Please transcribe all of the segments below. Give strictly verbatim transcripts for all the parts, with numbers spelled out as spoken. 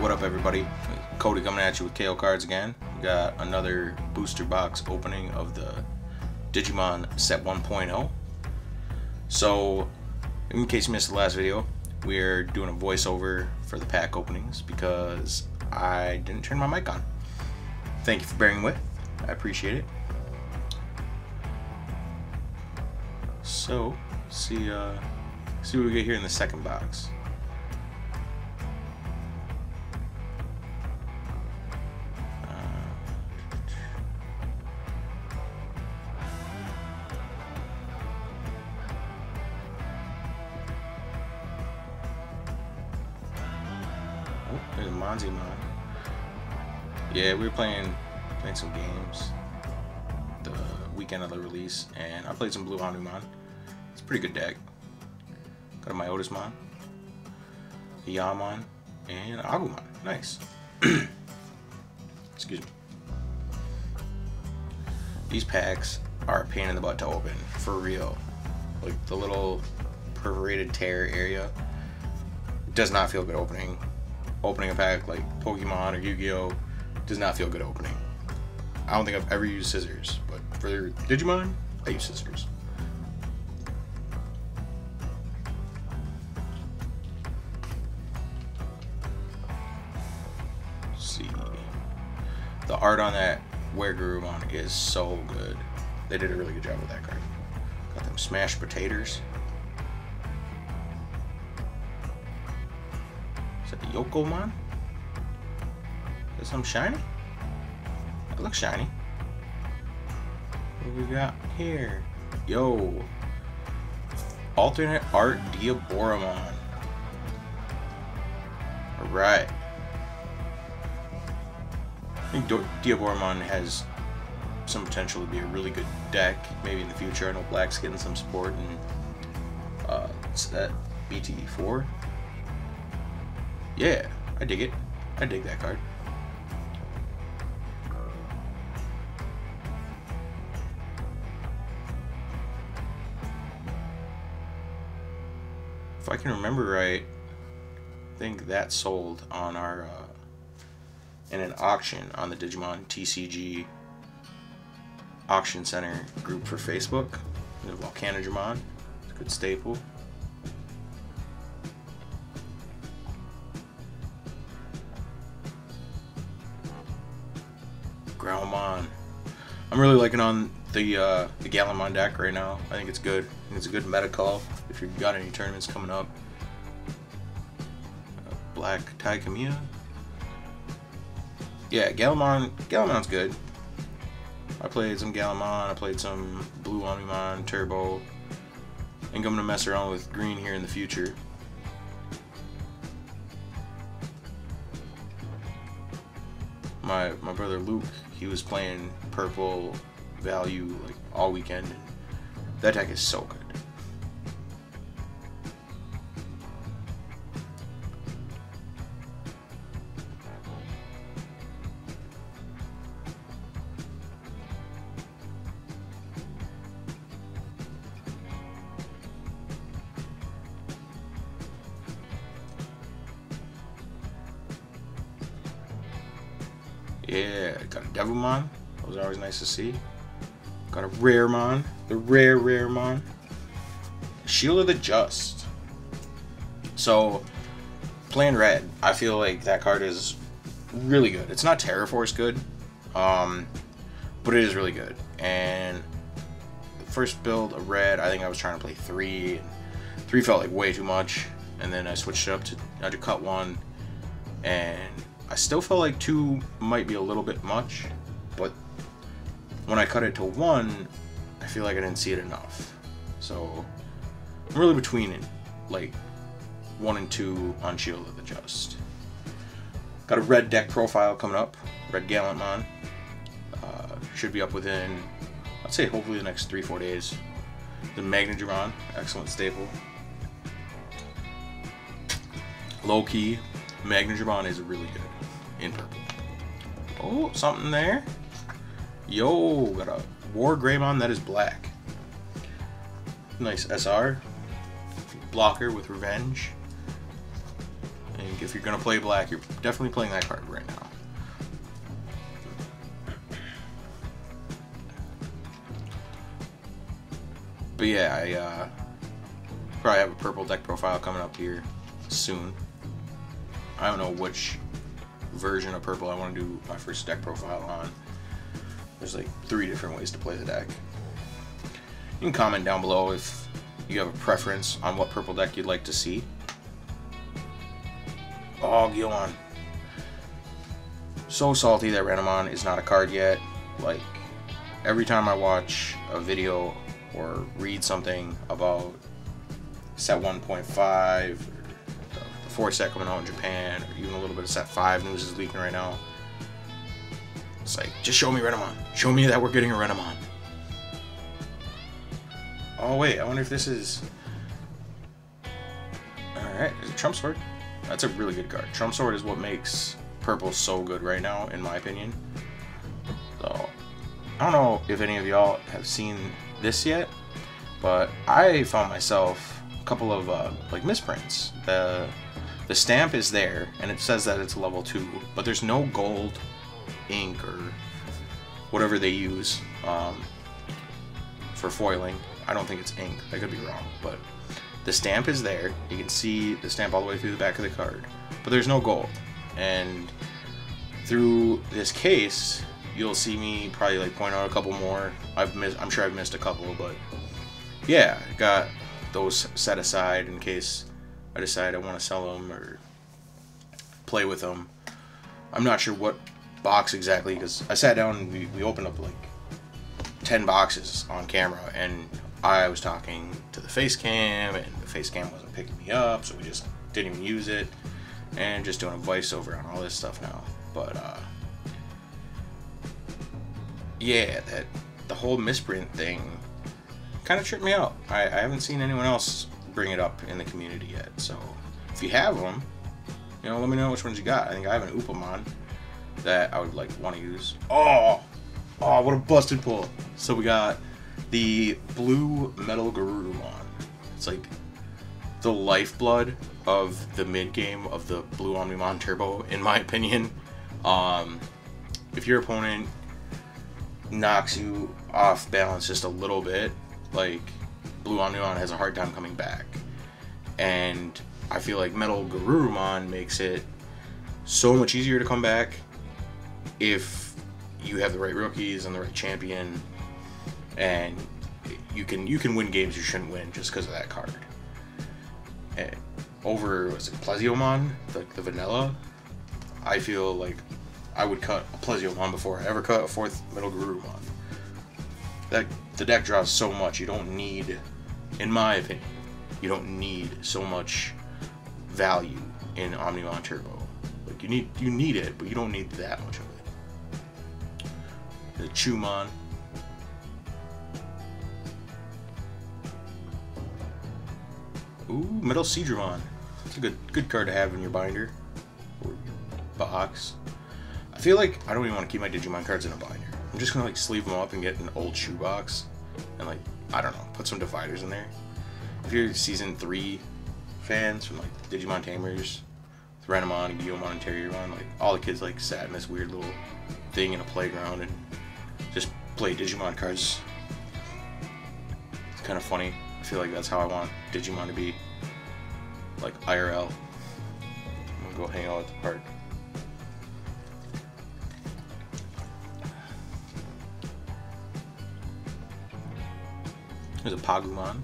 what up everybody, Cody coming at you with K O Cards again. We got another booster box opening of the Digimon set one point oh. So in case you missed the last video, we're doing a voiceover for the pack openings because I didn't turn my mic on. Thank you for bearing with, I appreciate it. So see uh see what we get here in the second box. Hondumon. Yeah, we were playing playing some games the weekend of the release, and I played some blue Hondumon. It's a pretty good deck. Got a Myotis Mon, a Yaman, and Agumon. Nice. Excuse me. These packs are a pain in the butt to open, for real. Like the little perforated tear area, it does not feel good opening. Opening a pack like Pokemon or Yu-Gi-Oh does not feel good opening. I don't think I've ever used scissors, but for Digimon, I use scissors. Let's see, the art on that WereGarurumon is so good. They did a really good job with that card. Got them smashed potatoes. Is that Yokomon? Is that something shiny? It looks shiny. What do we got here? Yo! Alternate art Diaboromon. Alright. I think Diaboromon has some potential to be a really good deck, maybe in the future. I know Black's getting some support, and uh, it's that B T E four. Yeah, I dig it. I dig that card. If I can remember right, I think that sold on our uh, in an auction on the Digimon T C G Auction Center group for Facebook. The Volcanicdramon, it's a good staple. Groundmon. I'm really liking on the uh, the Gallimon deck right now. I think it's good. I think it's a good meta call if you've got any tournaments coming up. Uh, Black Tai Kamiya. Yeah, Gallimon. Gallimon's good. I played some Gallimon. I played some Blue Omnimon Turbo. I think I'm gonna mess around with Green here in the future. My, my brother Luke, he was playing purple value like all weekend. That deck is so good. Yeah, got a Devilmon. Those are always nice to see. Got a Raremon, the rare Raremon. Shield of the Just. So, playing red, I feel like that card is really good. It's not Terra Force good, um, but it is really good. And the first build of red, I think I was trying to play three. And three felt like way too much, and then I switched it up to I had to cut one, and I still felt like two might be a little bit much, but when I cut it to one, I feel like I didn't see it enough. So I'm really between it, like one and two on Shield of the Just. Got a red deck profile coming up, Red Gallimon. Uh, should be up within, I'd say hopefully the next three, four days. The MagnaGarurumon, excellent staple. Low key, MagnaGarurumon is really good. In purple. Oh, something there. Yo, got a WarGreymon that is black. Nice S R. Blocker with revenge. And think if you're going to play black, you're definitely playing that card right now. But yeah, I uh, probably have a purple deck profile coming up here soon. I don't know which version of purple I want to do my first deck profile on. There's like three different ways to play the deck. You can comment down below if you have a preference on what purple deck you'd like to see. Oh, Gilon. So salty that Renamon is not a card yet. Like, every time I watch a video or read something about set one point five, the four set coming out in Japan, or even a little bit of set five news is leaking right now. It's like, just show me Renamon. Show me that we're getting a Renamon. Oh wait, I wonder if this is... Alright, is it Trump Sword? That's a really good card. Trump Sword is what makes purple so good right now, in my opinion. So, I don't know if any of y'all have seen this yet, but I found myself a couple of uh, like misprints. The the stamp is there, and it says that it's level two, but there's no gold ink or whatever they use um, for foiling. I don't think it's ink. I could be wrong, but the stamp is there. You can see the stamp all the way through the back of the card, but there's no gold. And through this case, you'll see me probably like point out a couple more. I've missed, I'm sure I've missed a couple, but yeah, I got those set aside in case I decide I want to sell them or play with them. I'm not sure what box exactly, because I sat down and we, we opened up like ten boxes on camera, and I was talking to the face cam, and the face cam wasn't picking me up, so we just didn't even use it, and just doing a voiceover on all this stuff now. But uh, yeah, that the whole misprint thing kind of tripped me out. I, I haven't seen anyone else bring it up in the community yet, so if you have them, you know, let me know which ones you got. I think I have an Upamon that I would like want to use. Oh, oh, what a busted pull! So we got the blue MetalGarurumon. It's like the lifeblood of the mid game of the blue Omnimon Turbo, in my opinion. Um, if your opponent knocks you off balance just a little bit, like, blue Omnimon has a hard time coming back, and I feel like MetalGarurumon makes it so much easier to come back if you have the right rookies and the right champion, and you can you can win games you shouldn't win just because of that card. And over, was it Plesiomon, like the, the vanilla? I feel like I would cut a Plesiomon before I ever cut a fourth MetalGarurumon. That the deck draws so much. You don't need, in my opinion, you don't need so much value in Omnimon Turbo. Like you need you need it, but you don't need that much of it. The Chumon. Ooh, MetalCedramon. It's a good good card to have in your binder or box. I feel like I don't even want to keep my Digimon cards in a binder. I'm just gonna like sleeve them up and get an old shoebox and like, I don't know, put some dividers in there. If you're season three fans from like Digimon Tamers, Renamon, Guillemon, and Terriermon, like all the kids like sat in this weird little thing in a playground and just played Digimon cards. It's kind of funny. I feel like that's how I want Digimon to be, like I R L. I'm gonna go hang out at the park. There's a Pagumon,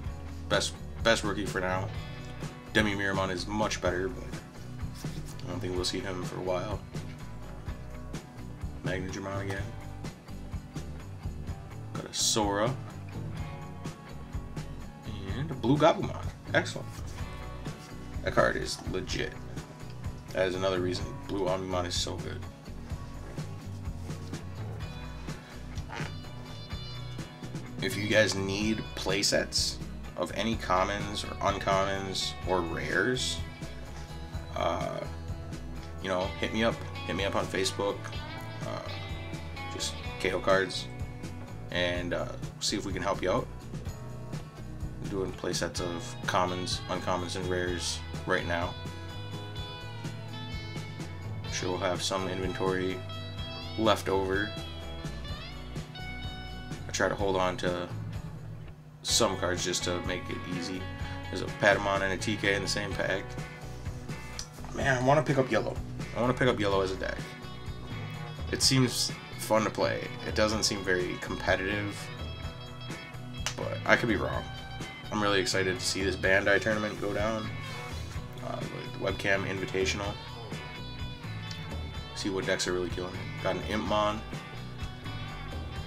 best best rookie for now. Demiramon is much better, but I don't think we'll see him for a while. MagnaGarurumon again. Got a Sora. And a blue Gabumon. Excellent. That card is legit. That is another reason blue Omnimon is so good. If you guys need playsets of any commons or uncommons or rares, uh, you know, hit me up. Hit me up on Facebook. Uh, just K O Cards, and uh, see if we can help you out. I'm doing play sets of commons, uncommons, and rares right now. sure we'll have some inventory left over. I try to hold on to some cards just to make it easy. There's a Patamon and a T K in the same pack. Man, I want to pick up yellow. I want to pick up yellow as a deck. It seems fun to play. It doesn't seem very competitive, but I could be wrong. I'm really excited to see this Bandai tournament go down. Uh, like the Webcam Invitational. See what decks are really killing me. Got an Impmon.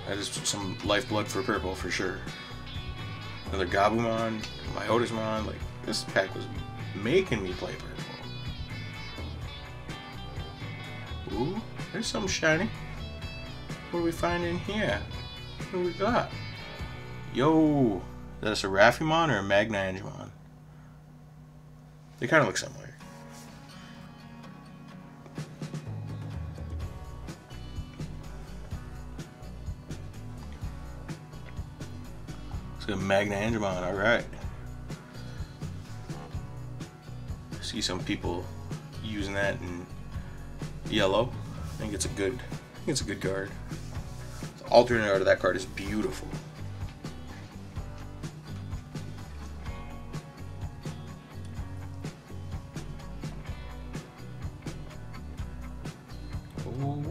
That is some lifeblood for purple for sure. Another Gabumon, Myotis Mon. Like, this pack was making me play purple. Ooh, there's some shiny. What do we find in here? What do we got? Yo, is that a Serafimon or a MagnaGarurumon? They kind of look similar. It's a MagnaGarurumon, alright. See some people using that in yellow. I think it's a good I think it's a good card. The alternate art of that card is beautiful.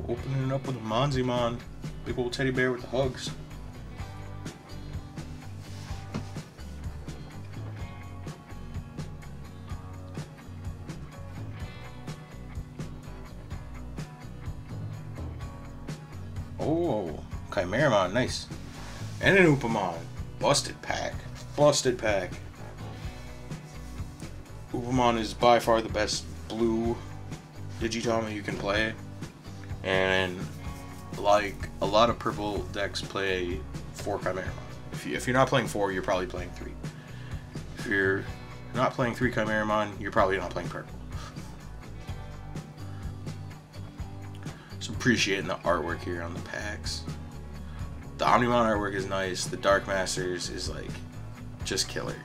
Opening it up with a Monzimon. Big old teddy bear with the hugs. Oh, Chimeramon, nice. And an Upamon. Busted pack. Busted pack. Upamon is by far the best blue Digimon you can play. And like a lot of purple decks play four Chimeramon. If, you, if you're not playing four, you're probably playing three. If you're not playing three Chimeramon, you're probably not playing purple. Just appreciating the artwork here on the packs. The Omnimon artwork is nice. The Dark Masters is like just killer.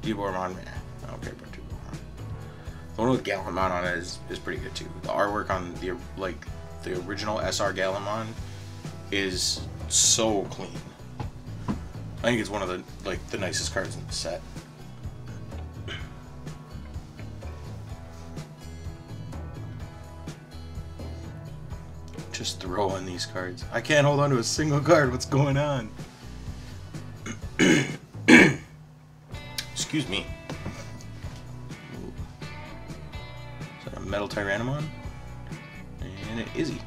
Diaboromon, man, I don't care about. The one with Gallimon on it is, is pretty good too. The artwork on the like the original S R Gallimon is so clean. I think it's one of the like the nicest cards in the set. Just throw in these cards. I can't hold on to a single card. What's going on? Excuse me. MetalTyrannomon, and an Izzy.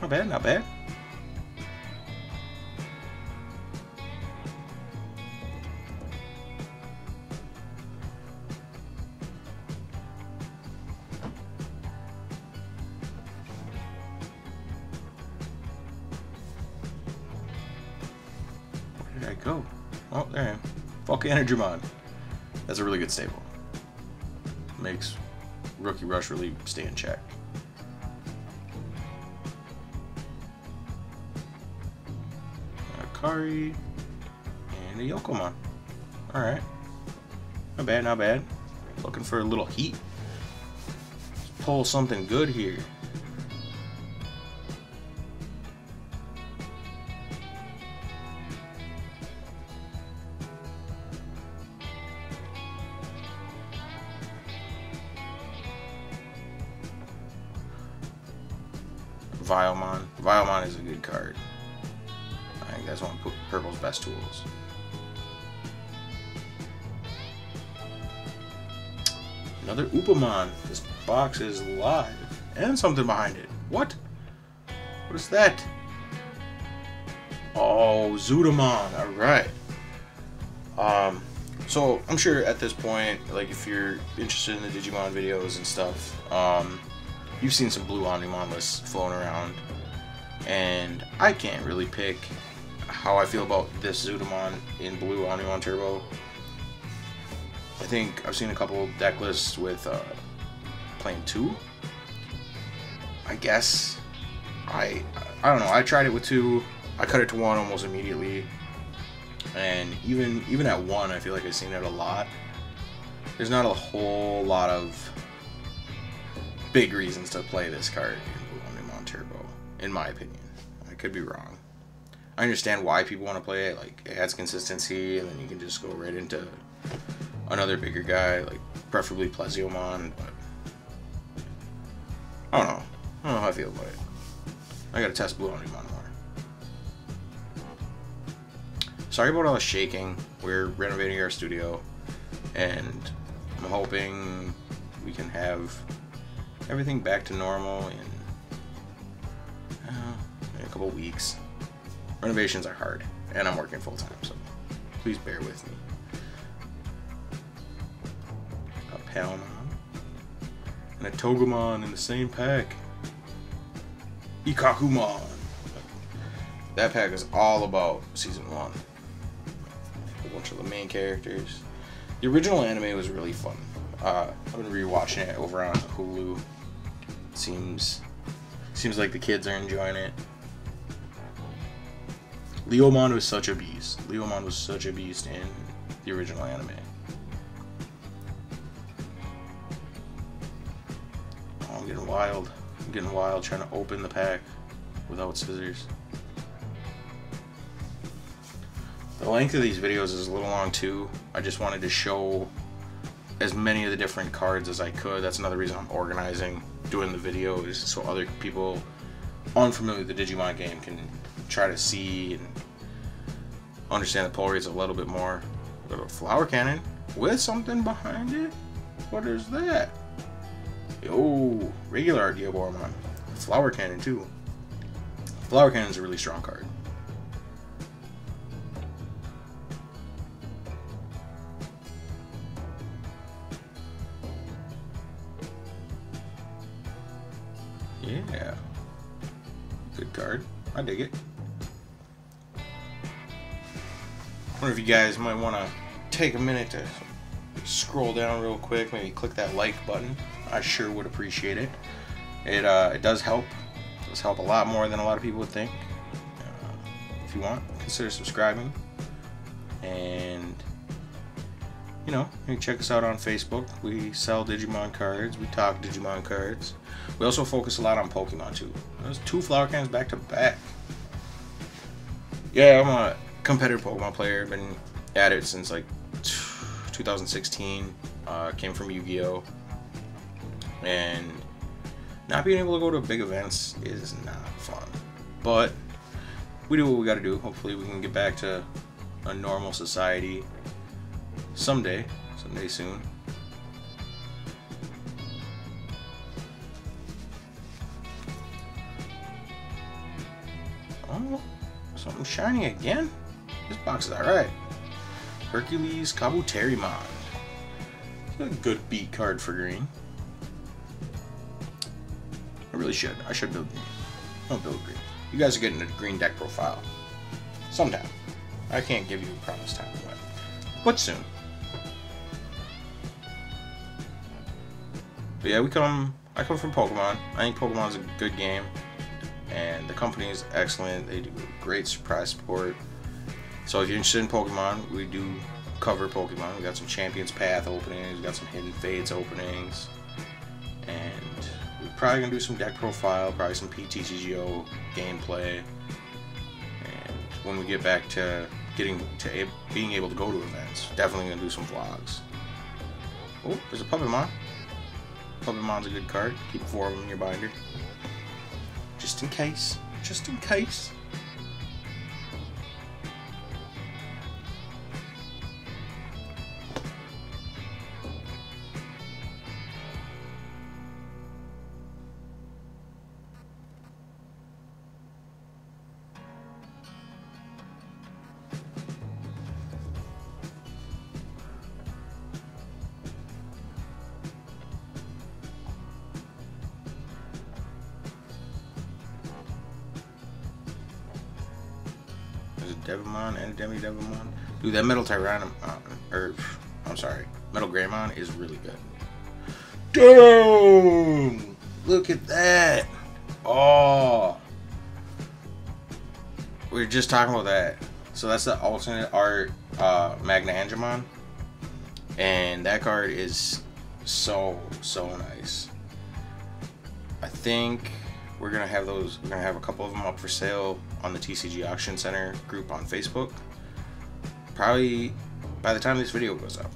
Not bad, not bad. Where did I go? Oh, there I am. Volcanicdramon. That's a really good staple. Makes Rookie Rush really stay in check. Akari and a Yokomon. Alright. Not bad, not bad. Looking for a little heat. Let's pull something good here. Vilemon. Vilemon is a good card. I think that's one of Purple's best tools. Another Upamon. This box is live. And something behind it. What? What is that? Oh, Zudomon. Alright. Um, so, I'm sure at this point, like, if you're interested in the Digimon videos and stuff, um... you've seen some blue Omnimon lists flown around, and I can't really pick how I feel about this Zudomon in blue Omnimon Turbo. I think I've seen a couple deck lists with uh, playing two. I guess I I don't know. I tried it with two. I cut it to one almost immediately, and even even at one, I feel like I've seen it a lot. There's not a whole lot of big reasons to play this card in Omnimon Turbo, in my opinion. I could be wrong. I understand why people want to play it, like, it adds consistency, and then you can just go right into another bigger guy, like, preferably Plesiomon, but I don't know. I don't know how I feel about it. I gotta test Blue Omnimon more. Sorry about all the shaking. We're renovating our studio, and I'm hoping we can have everything back to normal in, uh, in a couple weeks. Renovations are hard, and I'm working full time, so please bear with me. A Palamon and a Tokomon in the same pack. Ikakkumon. That pack is all about season one. A bunch of the main characters. The original anime was really fun. Uh, I've been rewatching it over on Hulu. Seems, seems like the kids are enjoying it. Leomon was such a beast. Leomon was such a beast in the original anime. Oh, I'm getting wild. I'm getting wild trying to open the pack without scissors. The length of these videos is a little long too. I just wanted to show as many of the different cards as I could. That's another reason I'm organizing, doing the videos, so other people unfamiliar with the Digimon game can try to see and understand the pull rates a little bit more. A little flower cannon with something behind it? What is that? Yo, regular Diaboromon. Flower cannon too. Flower cannon's a really strong card. Yeah. Good card. I dig it. I wonder if you guys might want to take a minute to scroll down real quick, maybe click that like button. I sure would appreciate it. It uh, it does help. It does help a lot more than a lot of people would think. Uh, if you want, consider subscribing. And, you know, you can check us out on Facebook. We sell Digimon cards. We talk Digimon cards. We also focus a lot on Pokemon, too. There's two flower cans back to back. Yeah, I'm a competitive Pokemon player. I've been at it since like two thousand sixteen. Uh, came from Yu-Gi-Oh! And not being able to go to big events is not fun. But we do what we gotta do. Hopefully we can get back to a normal society someday. Someday soon. Oh, something shiny again? This box is alright. Hercules Kabuterimon. That's a good beat card for green. Really should. I should build green. Don't build green. You guys are getting a green deck profile. Sometime. I can't give you a promised time, but, but soon. But yeah, we come. I come from Pokemon. I think Pokemon's a good game, and the company is excellent. They do great surprise support. So if you're interested in Pokemon, we do cover Pokemon. We got some Champions Path openings. We got some Hidden Fates openings, and probably gonna do some deck profile, probably some P T C G O gameplay, and when we get back to getting to a being able to go to events, definitely gonna do some vlogs. Oh, there's a Puppetmon. Puppetmon's a good card. Keep four of them in your binder, just in case. Just in case. Devilmon and Demi Devilmon. Dude, that MetalTyrannomon, uh, or I'm sorry, MetalGarurumon is really good. Damn! Look at that! Oh! We were just talking about that. So that's the alternate art uh, MagnaGarurumon, and that card is so so nice. I think we're gonna have those. We're gonna have a couple of them up for sale on the T C G Auction Center group on Facebook. Probably by the time this video goes up,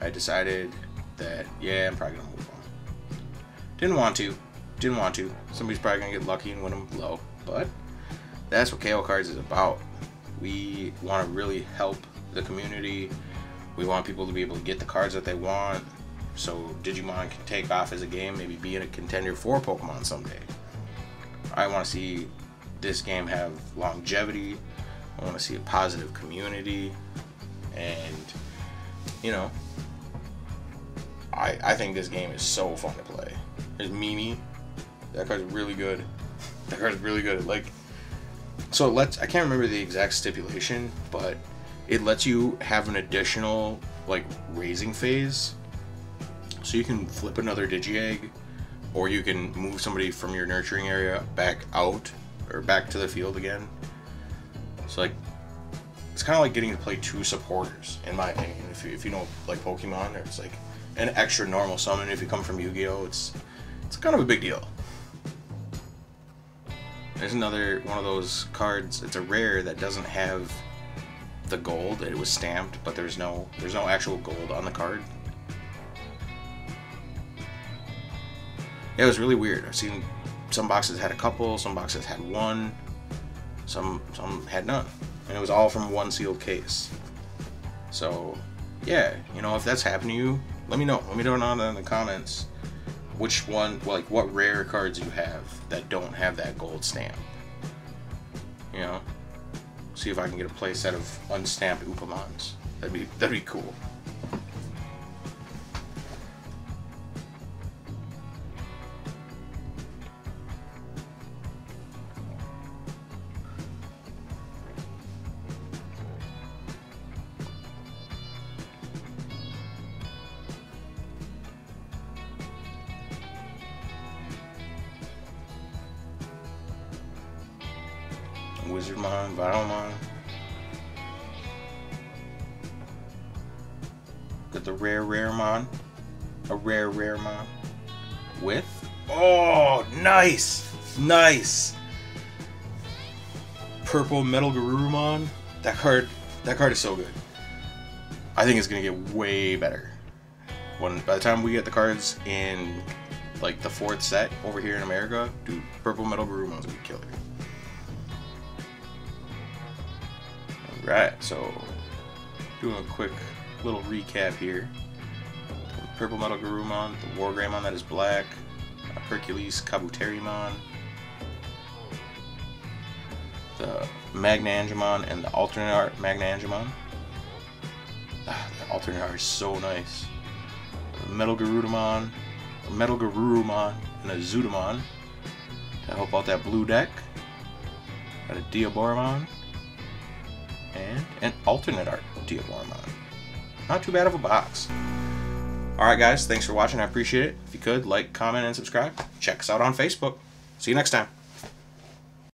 I decided that yeah, I'm probably gonna hold on. Didn't want to. Didn't want to. Somebody's probably gonna get lucky and win them low, but that's what K O Cards is about. We want to really help the community. We want people to be able to get the cards that they want, so Digimon can take off as a game, maybe be a contender for Pokemon someday. I want to see this game have longevity. I want to see a positive community, and you know, I I think this game is so fun to play. There's Mimi. That card's really good. That card's really good. Like, so it lets, I can't remember the exact stipulation, but it lets you have an additional like raising phase. So you can flip another Digi-Egg, or you can move somebody from your nurturing area back out or back to the field again. So like, it's kind of like getting to play two supporters, in my opinion. If you, if you know like Pokemon, it's like an extra normal summon. If you come from Yu-Gi-Oh, it's it's kind of a big deal. There's another one of those cards. It's a rare that doesn't have the gold. It was stamped, but there's no there's no actual gold on the card. It was really weird. I've seen some boxes had a couple, some boxes had one, some some had none, and it was all from one sealed case. So yeah, you know, if that's happened to you, let me know. Let me know down in the comments which one, like what rare cards you have that don't have that gold stamp. You know, see if I can get a play set of unstamped Upamons. That'd be that'd be cool. Wizardmon, Vitalmon. Got the rare Raremon. A rare Raremon. With. Oh, nice! Nice! Purple MetalGarurumon. That card, that card is so good. I think it's gonna get way better. When by the time we get the cards in like the fourth set over here in America, dude, purple MetalGarurumon's gonna be killer. Right, so doing a quick little recap here. The Purple MetalGarurumon, the WarGreymon that is black, uh, Hercules Kabuterimon, the MagnaGarurumon, and the alternate art MagnaGarurumon. Ah, the alternate art is so nice. The MetalGarurumon, MetalGarurumon, and a Zudomon to help out that blue deck. Got a Diaboromon. And an alternate art Diaboromon. Not too bad of a box. Alright guys, thanks for watching. I appreciate it. If you could, like, comment, and subscribe. Check us out on Facebook. See you next time.